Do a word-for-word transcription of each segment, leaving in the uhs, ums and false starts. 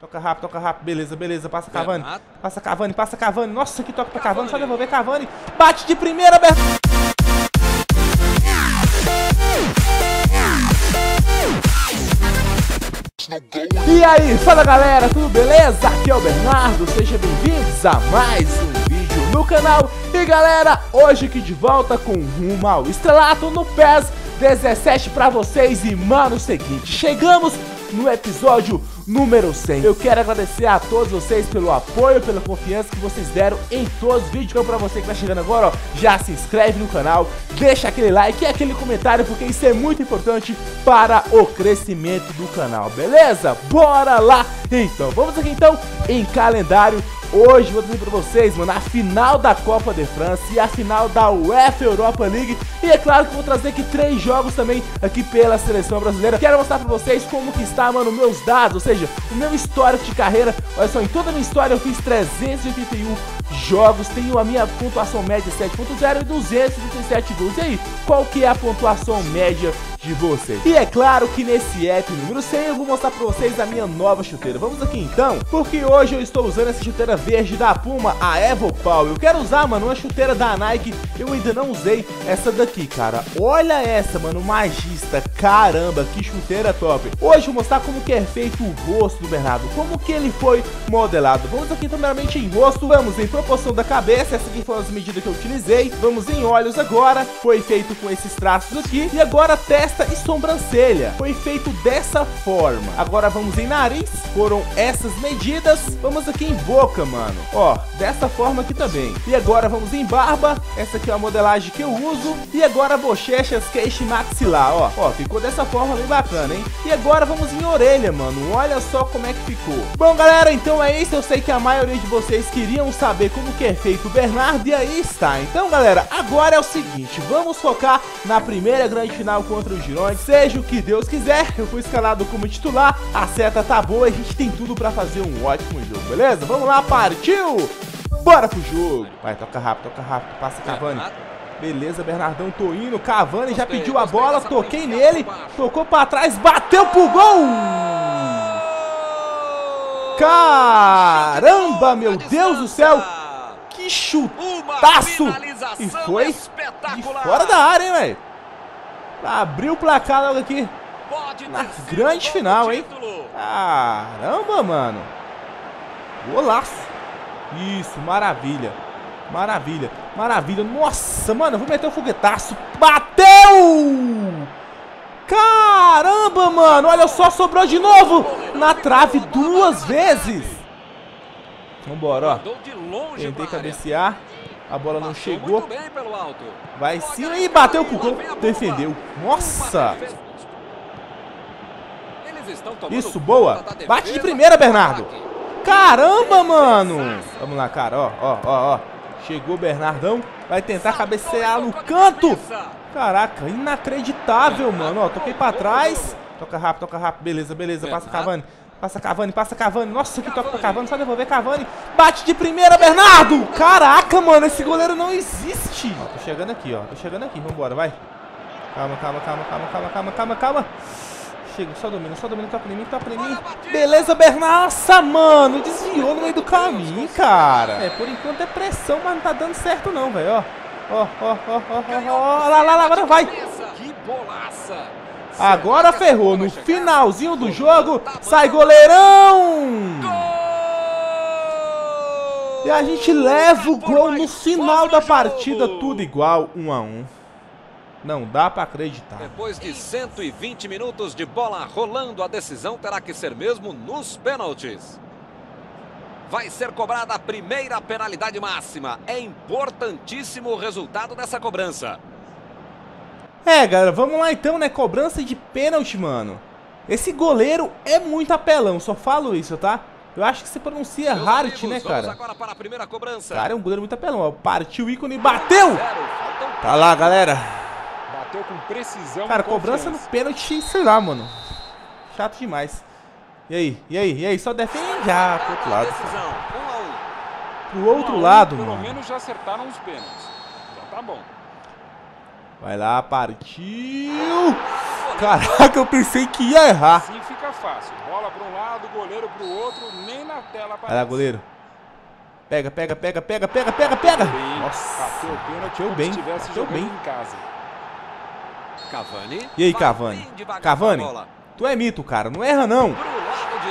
Toca rápido, toca rápido. Beleza, beleza. Passa Cavani. Passa Cavani, passa Cavani. Nossa, que toca pra Cavani. Cavani. Só devolver Cavani. Bate de primeira, Bernardo. E aí, fala galera, tudo beleza? Aqui é o Bernardo, sejam bem-vindos a mais um vídeo no canal. E galera, hoje aqui de volta com Rumo ao Estrelato no PES dezessete pra vocês. E mano, é o seguinte, chegamos no episódio número cem. Eu quero agradecer a todos vocês pelo apoio, pela confiança que vocês deram em todos os vídeos. Então pra você que tá chegando agora, ó, já se inscreve no canal, deixa aquele like e aquele comentário, porque isso é muito importante para o crescimento do canal, beleza? Bora lá! Então, vamos aqui então em calendário. Hoje vou trazer pra vocês, mano, a final da Copa de França e a final da UEFA Europa League. E é claro que vou trazer aqui três jogos também aqui pela seleção brasileira. Quero mostrar pra vocês como que está, mano, meus dados, ou seja, o meu histórico de carreira. Olha só, em toda a minha história eu fiz trezentos e oitenta e um jogos, tenho a minha pontuação média sete ponto zero e duzentos e trinta e sete gols. E aí, qual que é a pontuação média de vocês? E é claro que nesse app número cem eu vou mostrar pra vocês a minha nova chuteira. Vamos aqui então, porque hoje eu estou usando essa chuteira verde da Puma, a Evo Power. Eu quero usar, mano, uma chuteira da Nike. Eu ainda não usei essa daqui, cara. Olha essa, mano, magista. Caramba, que chuteira top. Hoje vou mostrar como que é feito o rosto do Bernardo, como que ele foi modelado. Vamos aqui então, primeiramente em rosto. Vamos em proporção da cabeça, essa aqui foi as medidas que eu utilizei. Vamos em olhos agora, foi feito com esses traços aqui. E agora testa e sobrancelha, foi feito dessa forma. Agora vamos em nariz, foram essas medidas. Vamos aqui em boca, mano, ó, dessa forma aqui também. E agora vamos em barba, essa aqui é a modelagem que eu uso. E agora bochechas, queixo e maxilar, ó, ó, ficou dessa forma bem bacana, hein. E agora vamos em orelha, mano, olha só como é que ficou. Bom, galera, então é isso. Eu sei que a maioria de vocês queriam saber como que é feito o Bernardo, e aí está. Então, galera, agora é o seguinte, vamos focar na primeira grande final contra o Girondins. Seja o que Deus quiser, eu fui escalado como titular, a seta tá boa, a gente tem tudo pra fazer um ótimo jogo, beleza? Vamos lá, partiu! Bora pro jogo! Vai, toca rápido, toca rápido, passa Cavani. Beleza, Bernardão, tô indo, Cavani já pediu a bola, toquei nele, tocou pra trás, bateu pro gol! Caramba, meu Deus do céu! Que chutaço! E foi de fora da área, hein, velho? Abriu o placar logo aqui. Na grande final, hein? Caramba, mano! Golaço! Isso, maravilha! Maravilha, maravilha! Nossa, mano, eu vou meter um foguetaço! Bateu! Caramba, mano! Olha só, sobrou de novo! Na trave duas vezes! Vambora, ó. Tentei cabecear. A bola não chegou. Vai sim, e bateu pro gol. Defendeu. Nossa! Isso, boa! Bate de primeira, Bernardo! Caramba, mano! Vamos lá, cara, ó, ó, ó, ó. Chegou o Bernardão. Vai tentar cabecear no canto. Caraca, inacreditável, mano. Ó, toquei pra trás. Toca rápido, toca rápido. Beleza, beleza. Passa Cavani. Passa Cavani, passa Cavani. Nossa, que toca pra Cavani. Só devolver Cavani. Bate de primeira, Bernardo. Caraca, mano. Esse goleiro não existe. Ó, tô chegando aqui, ó. Tô chegando aqui. Vambora, vai. Calma, calma, calma, calma, calma, calma, calma, calma. Chega, só domina, só domina. Toca em mim, toca em mim. Beleza, Bernardo. Nossa, mano. Desviou no meio do caminho, cara. É, por enquanto é pressão, mas não tá dando certo não, velho. Ó, ó, ó, ó, ó, ó, ó. Lá, lá, lá. Agora vai. Que bolaça. Agora ferrou, no finalzinho do jogo, sai goleirão! E a gente leva o gol no final da partida, tudo igual, um a um. Não dá pra acreditar. Depois de cento e vinte minutos de bola rolando, a decisão terá que ser mesmo nos pênaltis. Vai ser cobrada a primeira penalidade máxima. É importantíssimo o resultado dessa cobrança. É, galera, vamos lá então, né? Cobrança de pênalti, mano. Esse goleiro é muito apelão, só falo isso, tá? Eu acho que se pronuncia Hart, né, cara? Agora para a primeira cobrança. Cara, é um goleiro muito apelão, ó. Partiu o ícone, bateu! Tá lá, galera. Bateu com precisão. Cara, cobrança no pênalti, sei lá, mano. Chato demais. E aí, e aí, e aí? Só defende. Ah, pro outro lado. Pro outro lado, mano. Pelo menos já acertaram os pênaltis. Já tá bom. Vai lá, partiu! Caraca, eu pensei que ia errar. Sim, fica fácil. Bola para um lado, goleiro para o outro, nem na tela aparece. Vai lá, goleiro. Pega, pega, pega, pega, pega, pega, pega. Nossa, bateu o pênalti como se estivesse jogando em casa. Cavani. E aí, Cavani? Cavani, tu é mito, cara. Não erra, não.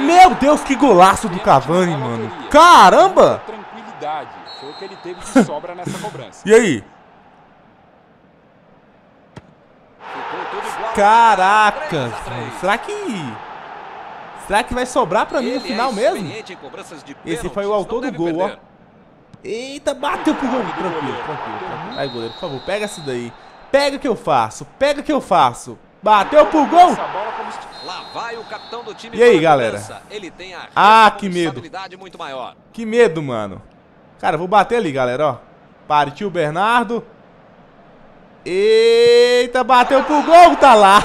Meu Deus, que golaço do Cavani, mano. Caramba! Tranquilidade. Foi o que ele teve de sobra nessa cobrança. E aí? Caraca! Será que... Será que vai sobrar pra mim no final mesmo? Esse foi o autor do gol, ó. Eita, bateu pro gol. Tranquilo, tranquilo. Aí, goleiro, por favor, pega isso daí. Pega que eu faço, pega que eu faço. Bateu pro gol. E aí, galera? Ah, que medo. Que medo, mano. Cara, vou bater ali, galera, ó. Partiu o Bernardo. Eita, bateu pro gol, tá lá.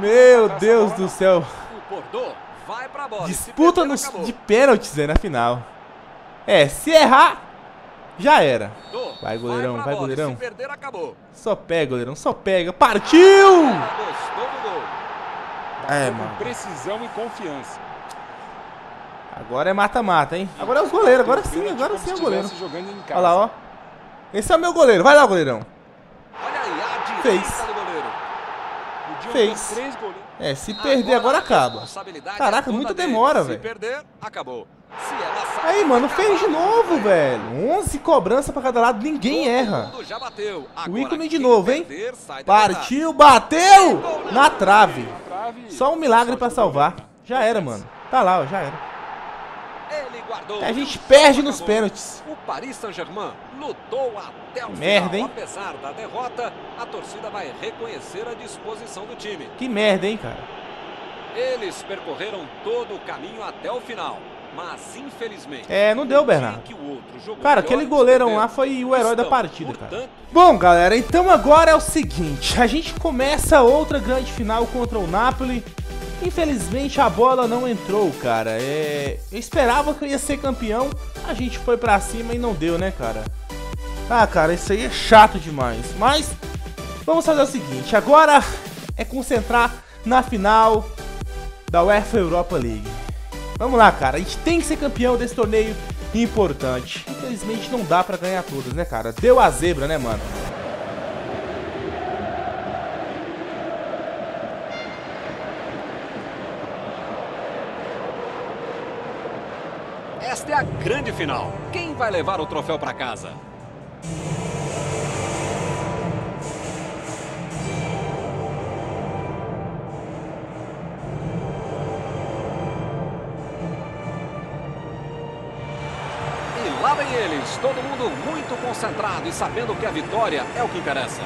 Meu Deus do céu. Disputa nos, de pênaltis aí na final. É, se errar, já era. Vai, goleirão, vai, goleirão. Só pega, goleirão, só pega. Partiu! É, mano. Precisão e confiança. Agora é mata-mata, hein? Agora é o goleiro, agora sim, agora sim é o goleiro. Olha lá, ó. Esse é o meu goleiro. Vai lá, goleirão. Fez. Fez. É, se perder agora acaba. Caraca, muita demora, velho. Aí, mano, fez de novo, velho. onze cobranças pra cada lado, ninguém erra. O ícone de novo, hein? Partiu, bateu! Na trave. Só um milagre pra salvar. Já era, mano. Tá lá, ó, já era. A gente perde nos pênaltis. O Paris Saint-Germain lutou até o final. Merda, hein? Apesar da derrota, a torcida vai reconhecer a disposição do time. Que merda, hein, cara? Eles percorreram todo o caminho até o final, mas infelizmente... É, não deu, Bernardo. Cara, aquele goleirão lá foi o herói da partida, cara. Bom, galera, então agora é o seguinte. A gente começa outra grande final contra o Napoli. Infelizmente a bola não entrou, cara. É... Eu esperava que eu ia ser campeão. A gente foi pra cima e não deu, né, cara? Ah, cara, isso aí é chato demais. Mas vamos fazer o seguinte. Agora é concentrar na final da UEFA Europa League. Vamos lá, cara. A gente tem que ser campeão desse torneio importante. Infelizmente não dá pra ganhar todas, né, cara? Deu a zebra, né, mano? Esta é a grande final. Quem vai levar o troféu para casa? E lá vem eles, todo mundo muito concentrado e sabendo que a vitória é o que interessa.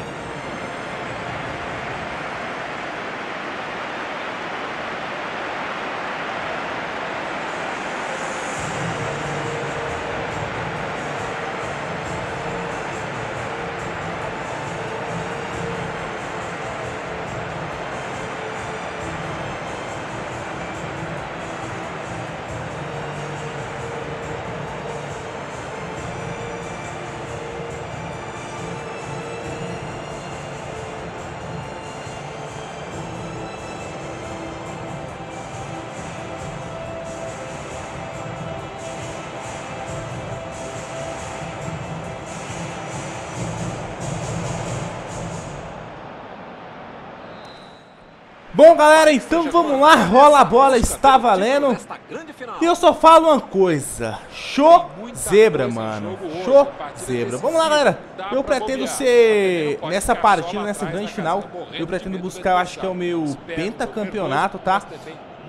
Bom, galera, então vamos lá, rola a bola, está valendo. E eu só falo uma coisa, show zebra, mano, show zebra. Vamos lá, galera, eu pretendo ser, nessa partida, nessa grande final, eu pretendo buscar, eu acho que é o meu pentacampeonato, tá?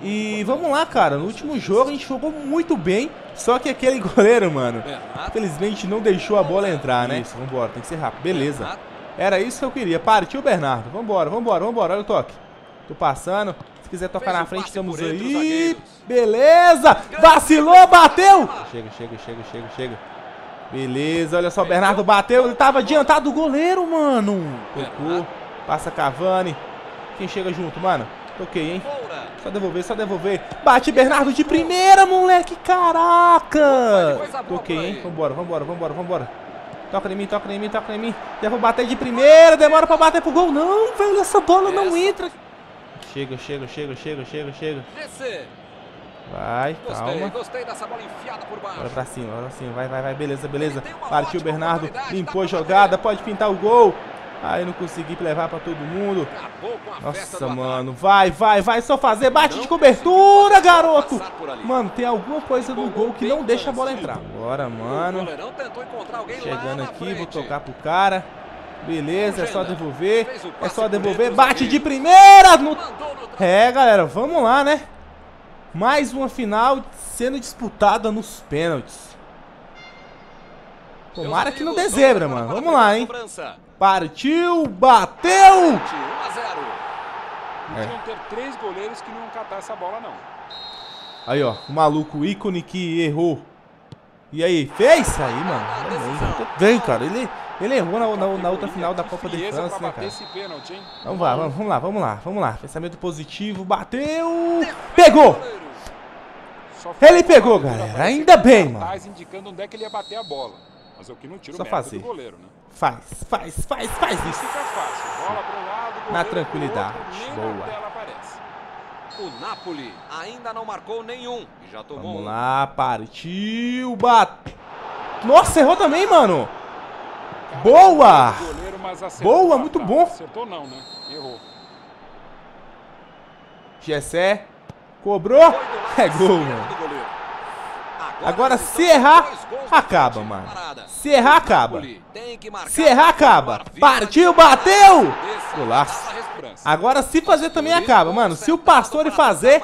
E vamos lá, cara, no último jogo a gente jogou muito bem, só que aquele goleiro, mano, infelizmente não deixou a bola entrar, né? Isso, vambora, tem que ser rápido, beleza. Era isso que eu queria, partiu o Bernardo, vambora, vambora, vambora, olha o toque. Tô passando, se quiser tocar na frente, estamos aí. Beleza, vacilou, bateu. Chega, chega, chega, chega, chega. Beleza, olha só, Bernardo bateu. Ele tava adiantado do goleiro, mano. Tocou, passa Cavani. Quem chega junto, mano? Toquei, hein? Só devolver, só devolver. Bate Bernardo de primeira, moleque, caraca. Toquei, hein? Vambora, vambora, vambora, vambora. Toca em mim, toca em mim, toca em mim. Devo bater de primeira, demora pra bater pro gol. Não, velho, essa bola essa. não entra. Chega, chega, chega, chega, chega, chega. Vai, gostei, calma. Gostei dessa bola enfiada por baixo. Bora pra cima, bora pra cima. Vai, vai, vai. Beleza, beleza. Partiu o Bernardo, limpou a jogada, pode pintar o gol. Aí não consegui levar pra todo mundo. Nossa, mano. Vai, vai, vai. Só fazer. Bate de cobertura, garoto. Mano, tem alguma coisa no gol que não deixa a bola entrar. Bora, mano. Chegando aqui, vou tocar pro cara. Beleza, é só devolver. É só devolver. Bate de primeira. No... É, galera. Vamos lá, né? Mais uma final sendo disputada nos pênaltis. Tomara que não dê zebra, mano. Vamos lá, hein? Partiu, bateu! É. Não ter três goleiros que não catar essa bola, não. Aí, ó, o maluco ícone que errou. E aí, fez? Aí, mano. Bem, cara. Ele, ele errou na, na, na outra final da Copa de França, né, cara? Vamos lá, vamos lá, vamos lá, vamos lá. Pensamento positivo, bateu! Pegou! Ele pegou, galera. Ainda bem, mano. Indicando onde é que ele ia bater a bola. Mas é o que não tira o mérito do goleiro, né? Faz, faz, faz, faz isso. Fica fácil. Bola pro lado, goleiro na tranquilidade. Pro outro, boa. O Napoli ainda não marcou nenhum. Já tomou. Vamos lá, partiu, bate. Nossa, errou também, mano. Boa. Boa, muito bom. Acertou não, né? Errou. Gessé cobrou. É gol, mano. Agora se errar, acaba, mano. Se errar, acaba. Se errar, acaba. Partiu, bateu. Golaço. Agora se fazer também acaba, mano. Se o Pastore fazer.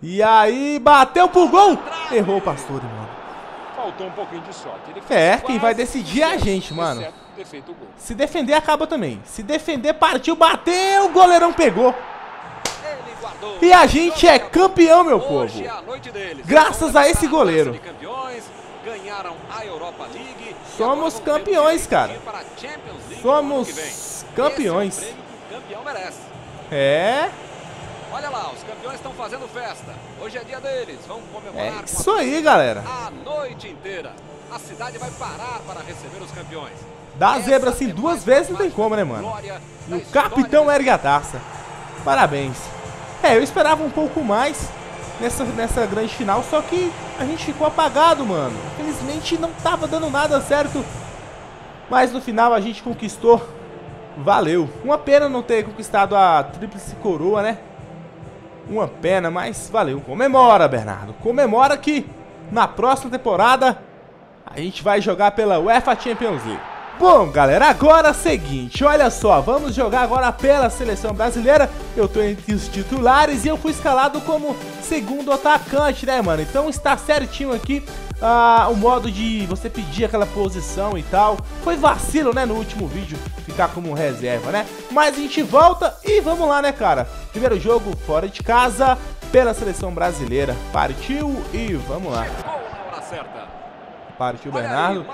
E aí, bateu pro gol. Errou o Pastore, mano. Faltou um pouquinho de sorte. É, quem vai decidir é a gente, mano. Se defender, acaba também. Se defender, partiu, bateu. O goleirão pegou. E a gente é campeão, meu povo. Graças a esse goleiro. Somos campeões, cara. Somos campeões. É. Olha lá, os campeões estão fazendo festa. Hoje é dia deles. Vamos comemorar. É isso aí, galera. A noite inteira. A cidade vai parar para receber os campeões. Dá a zebra assim duas vezes não tem como, né, mano? E o capitão ergue a taça. Parabéns. É, eu esperava um pouco mais nessa, nessa grande final, só que a gente ficou apagado, mano. Infelizmente não tava dando nada certo, mas no final a gente conquistou. Valeu. Uma pena não ter conquistado a tríplice coroa, né? Uma pena, mas valeu. Comemora, Bernardo. Comemora que na próxima temporada a gente vai jogar pela UEFA Champions League. Bom, galera, agora é o seguinte, olha só, vamos jogar agora pela seleção brasileira. Eu tô entre os titulares e eu fui escalado como segundo atacante, né, mano? Então está certinho aqui ah, o modo de você pedir aquela posição e tal. Foi vacilo, né, no último vídeo, ficar como reserva, né? Mas a gente volta e vamos lá, né, cara? Primeiro jogo fora de casa pela seleção brasileira. Partiu e vamos lá. Partiu o Bernardo,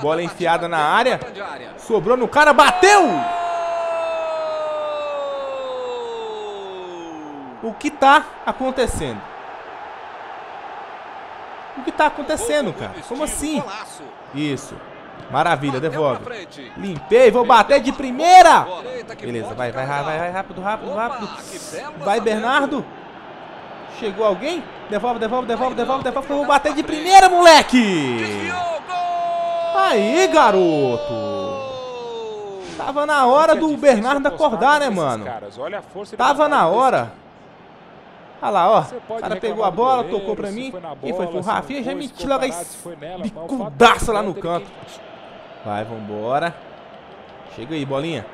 bola enfiada na área, sobrou no cara, bateu! O que tá acontecendo? O que tá acontecendo, cara? Como assim? Isso, maravilha, devolve. Limpei, vou bater de primeira! Beleza, vai, vai, vai, vai, rápido, rápido, rápido. Vai, Bernardo. Chegou alguém? Devolve, devolve, devolve, devolve, devolve. Eu vou bater de primeira, moleque! Aí, garoto! Tava na hora do Bernardo acordar, né, mano? Tava na hora. Olha lá, ó. O cara pegou a bola, tocou pra mim. E foi pro Rafinha, já me tirou a bicudaça lá no canto. Vai, vambora. Chega aí, bolinha.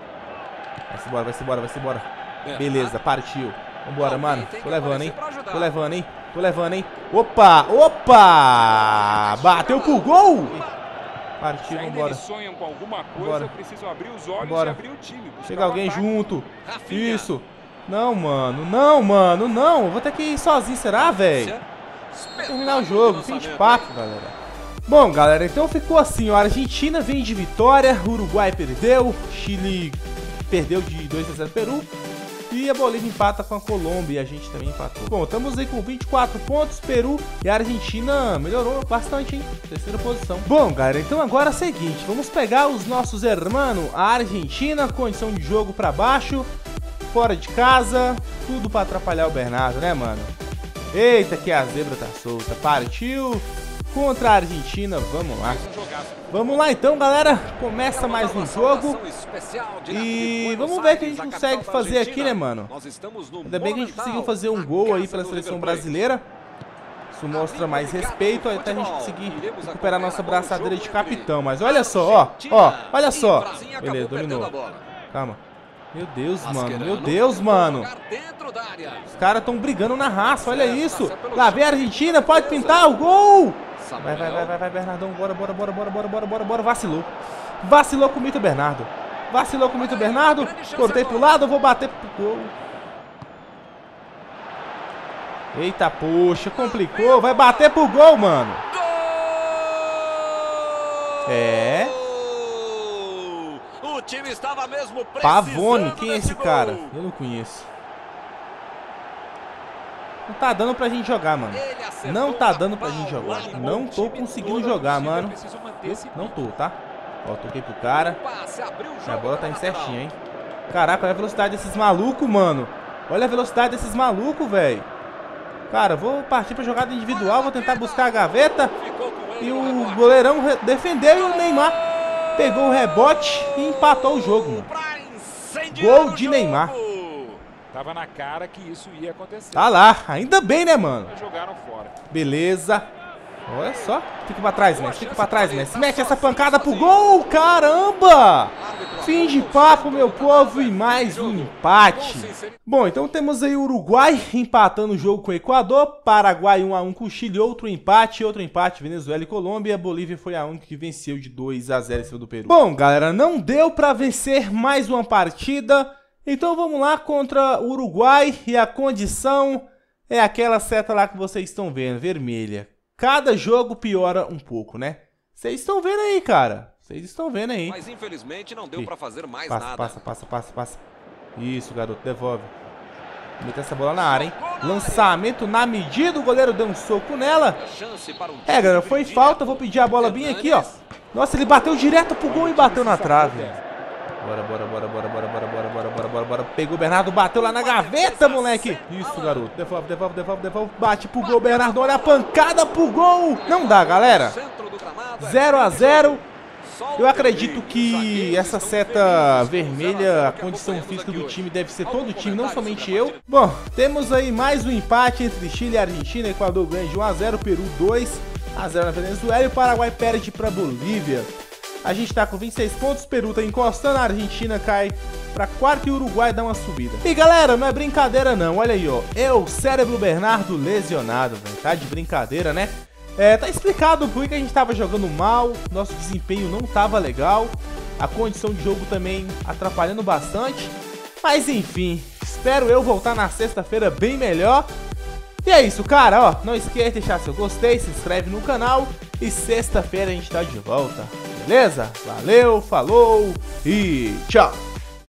Vai-se embora, vai-se embora, vai-se embora. Beleza, partiu. Vambora, mano. Tô levando, hein? Tô levando, hein? Tô levando, hein? Opa! Opa! Bateu pro gol! Partiu, vambora. Vambora. Vambora. Chega alguém junto. Isso. Não, mano. Não, mano. Não. Vou ter que ir sozinho, será, velho? Vou terminar o jogo. Fim de papo, galera. Bom, galera, então ficou assim, ó. A Argentina vem de vitória. Uruguai perdeu. Chile perdeu de dois a zero Peru. E a Bolívia empata com a Colômbia e a gente também empatou. Bom, estamos aí com vinte e quatro pontos, Peru e a Argentina melhorou bastante, hein? Terceira posição. Bom, galera, então agora é o seguinte, vamos pegar os nossos hermanos, a Argentina, condição de jogo pra baixo, fora de casa, tudo pra atrapalhar o Bernardo, né, mano? Eita, que a zebra tá solta, partiu contra a Argentina, vamos lá. Vamos lá então, galera, começa mais um jogo e vamos ver o que a gente consegue fazer aqui, né, mano? Ainda bem que a gente conseguiu fazer um gol aí pela seleção brasileira. Isso mostra mais respeito até a gente conseguir recuperar nossa braçadeira de capitão. Mas olha só, ó, ó, olha só. Beleza, dominou. Calma. Meu Deus, mano, meu Deus, mano. Os caras estão brigando na raça, olha isso. Lá vem a Argentina, pode pintar o gol. Vai, vai, vai, vai, vai, Bernardão, bora, bora, bora, bora, bora, bora, bora, bora, vacilou. Vacilou com o Mito Bernardo. Vacilou com o Mito Bernardo. Cortei pro lado, eu vou bater pro gol. Eita, poxa, complicou. Vai bater pro gol, mano. É. O time estava mesmo precisando. Pavone, quem é esse cara? Eu não conheço. Não tá dando pra gente jogar, mano. Não tá dando pra gente jogar. Não tô conseguindo jogar, mano. Não tô, tá? Ó, toquei pro cara. A bola tá indo certinha, hein? Caraca, olha a velocidade desses malucos, mano. Olha a velocidade desses malucos, velho. Cara, vou partir pra jogada individual. Vou tentar buscar a gaveta. E o goleirão defendeu e o Neymar pegou o rebote e empatou o jogo, mano. Gol de Neymar. Tava na cara que isso ia acontecer. Tá lá, ainda bem, né, mano? Jogaram fora. Beleza. Olha só. Fica pra trás, Messi. Fica pra trás, Messi. Mete essa pancada pro gol. Caramba! Fim de papo, meu povo, e mais um empate. Bom, então temos aí o Uruguai empatando o jogo com o Equador. Paraguai um a um com o Chile. Outro empate, outro empate. Venezuela e Colômbia. A Bolívia foi a única que venceu de dois a zero em cima do Peru. Bom, galera, não deu pra vencer mais uma partida. Então vamos lá contra o Uruguai e a condição é aquela seta lá que vocês estão vendo, vermelha. Cada jogo piora um pouco, né? Vocês estão vendo aí, cara. Vocês estão vendo aí. Mas infelizmente não deu para fazer mais passa, nada. Passa, passa, passa, passa. Isso, garoto, devolve. Vou meter essa bola na área, hein? Lançamento na medida, o goleiro deu um soco nela. É, galera, foi falta, vou pedir a bola bem aqui, ó. Nossa, ele bateu direto pro gol e bateu na trave. Bora, bora, bora, bora, bora, bora, bora, bora, bora, bora, bora. Pegou o Bernardo, bateu lá na gaveta, moleque. Isso, garoto. Devolve, devolve, devolve, devolve. Bate pro gol, Bernardo. Olha a pancada pro gol. Não dá, galera. zero a zero. Eu acredito que essa seta vermelha, a condição física do time deve ser todo o time, não somente eu. Bom, temos aí mais um empate entre Chile e Argentina. Equador ganha de um a zero, Peru dois a zero na Venezuela e o Paraguai perde pra Bolívia. A gente tá com vinte e seis pontos, Peru tá encostando, a Argentina cai pra quarto e o Uruguai dá uma subida. E galera, não é brincadeira não, olha aí ó, é o cérebro Bernardo lesionado, velho, tá de brincadeira, né? É, tá explicado por que a gente tava jogando mal, nosso desempenho não tava legal, a condição de jogo também atrapalhando bastante, mas enfim, espero eu voltar na sexta-feira bem melhor. E é isso, cara, ó, não esquece de deixar seu gostei, se inscreve no canal e sexta-feira a gente tá de volta. Beleza? Valeu, falou e tchau!